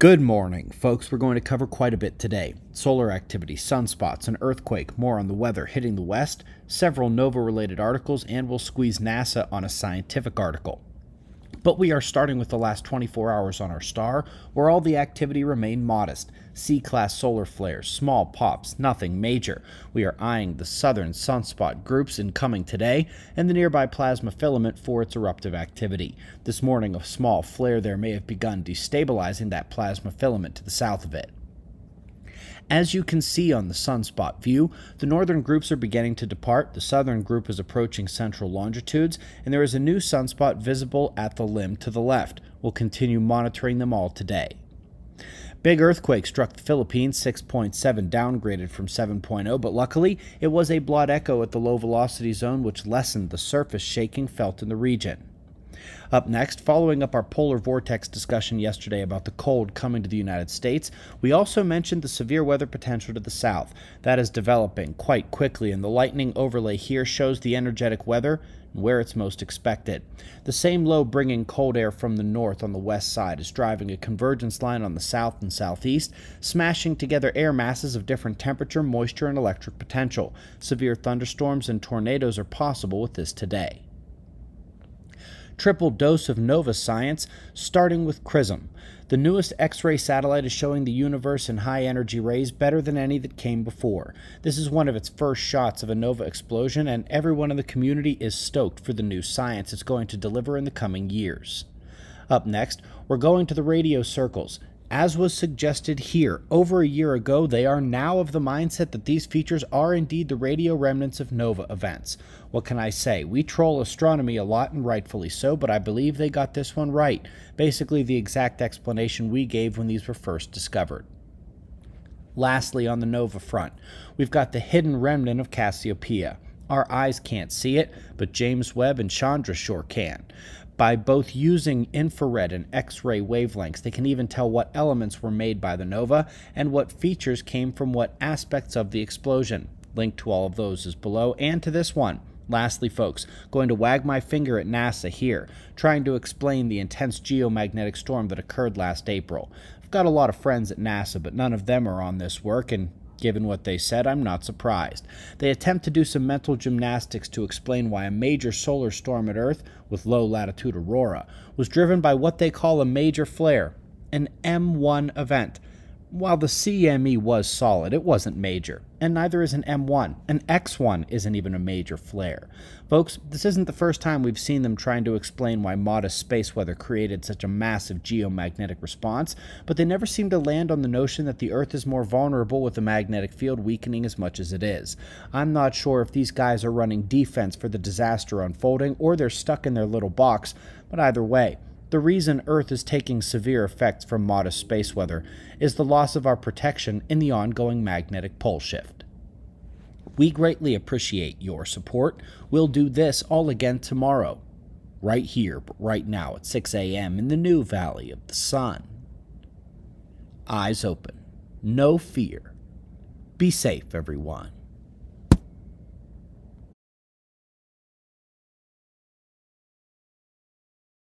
Good morning, folks. We're going to cover quite a bit today. Solar activity, sunspots, an earthquake, more on the weather hitting the West, several Nova-related articles, and we'll squeeze NASA on a scientific article. But we are starting with the last 24 hours on our star, where all the activity remained modest. C-class solar flares, small pops, nothing major. We are eyeing the southern sunspot groups incoming today, and the nearby plasma filament for its eruptive activity. This morning, a small flare there may have begun destabilizing that plasma filament to the south of it. As you can see on the sunspot view, the northern groups are beginning to depart, the southern group is approaching central longitudes, and there is a new sunspot visible at the limb to the left. We'll continue monitoring them all today. Big earthquake struck the Philippines, 6.7 downgraded from 7.0, but luckily it was a blot echo at the low velocity zone which lessened the surface shaking felt in the region. Up next, following up our polar vortex discussion yesterday about the cold coming to the United States, we also mentioned the severe weather potential to the south. That is developing quite quickly, and the lightning overlay here shows the energetic weather and where it's most expected. The same low bringing cold air from the north on the west side is driving a convergence line on the south and southeast, smashing together air masses of different temperature, moisture, and electric potential. Severe thunderstorms and tornadoes are possible with this today. Triple dose of Nova science, starting with XRISM. The newest X-ray satellite is showing the universe in high-energy rays better than any that came before. This is one of its first shots of a Nova explosion, and everyone in the community is stoked for the new science it's going to deliver in the coming years. Up next, we're going to the radio circles. As was suggested here over a year ago, they are now of the mindset that these features are indeed the radio remnants of Nova events. What can I say? We troll astronomy a lot, and rightfully so, but I believe they got this one right. Basically the exact explanation we gave when these were first discovered. Lastly, on the Nova front, we've got the hidden remnant of Cassiopeia. Our eyes can't see it, but James Webb and Chandra sure can. By both using infrared and X-ray wavelengths, they can even tell what elements were made by the Nova and what features came from what aspects of the explosion. Link to all of those is below and to this one. Lastly, folks, going to wag my finger at NASA here, trying to explain the intense geomagnetic storm that occurred last April. I've got a lot of friends at NASA, but none of them are on this work, and given what they said, I'm not surprised. They attempt to do some mental gymnastics to explain why a major solar storm at Earth, with low latitude aurora, was driven by what they call a major flare, an M1 event. While the CME was solid, it wasn't major, and neither is an M1. An X1 isn't even a major flare. Folks, this isn't the first time we've seen them trying to explain why modest space weather created such a massive geomagnetic response, but they never seem to land on the notion that the Earth is more vulnerable with the magnetic field weakening as much as it is. I'm not sure if these guys are running defense for the disaster unfolding or they're stuck in their little box, but either way, the reason Earth is taking severe effects from modest space weather is the loss of our protection in the ongoing magnetic pole shift. We greatly appreciate your support. We'll do this all again tomorrow, right here, right now at 6 a.m. in the new Valley of the Sun. Eyes open, no fear. Be safe, everyone.